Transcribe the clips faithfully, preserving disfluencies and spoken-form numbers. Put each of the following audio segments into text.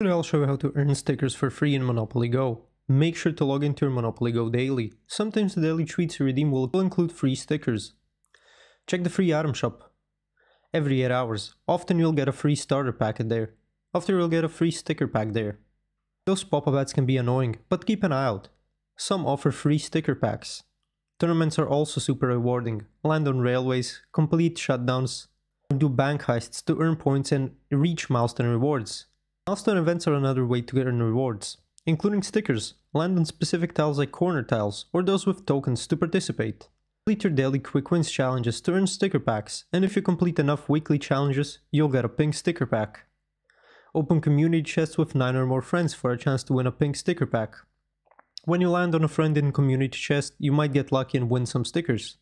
Today I'll show you how to earn stickers for free in Monopoly Go. Make sure to log into your Monopoly Go daily. Sometimes the daily treats you redeem will include free stickers. Check the free item shop every eight hours. Often you'll get a free starter packet there. Often you'll get a free sticker pack there. Those pop-up ads can be annoying, but keep an eye out. Some offer free sticker packs. Tournaments are also super rewarding. Land on railways, complete shutdowns, do bank heists to earn points and reach milestone rewards. Milestone events are another way to earn rewards, including stickers. Land on specific tiles like corner tiles or those with tokens to participate. Complete your daily quick wins challenges to earn sticker packs, and if you complete enough weekly challenges, you'll get a pink sticker pack. Open community chests with nine or more friends for a chance to win a pink sticker pack. When you land on a friend in community chest, you might get lucky and win some stickers.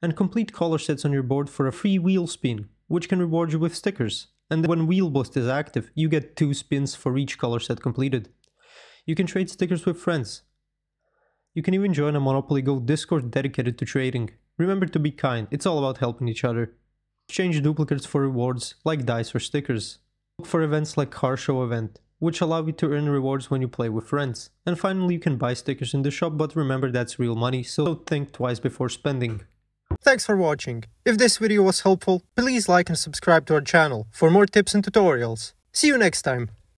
And complete color sets on your board for a free wheel spin, which can reward you with stickers. And when Wheel Boost is active, you get two spins for each color set completed. You can trade stickers with friends. You can even join a Monopoly Go Discord dedicated to trading. Remember to be kind, it's all about helping each other. Exchange duplicates for rewards, like dice or stickers. Look for events like Car Show event, which allow you to earn rewards when you play with friends. And finally, you can buy stickers in the shop, but remember that's real money, so don't think twice before spending. Thanks for watching. If this video was helpful, please like and subscribe to our channel for more tips and tutorials. See you next time!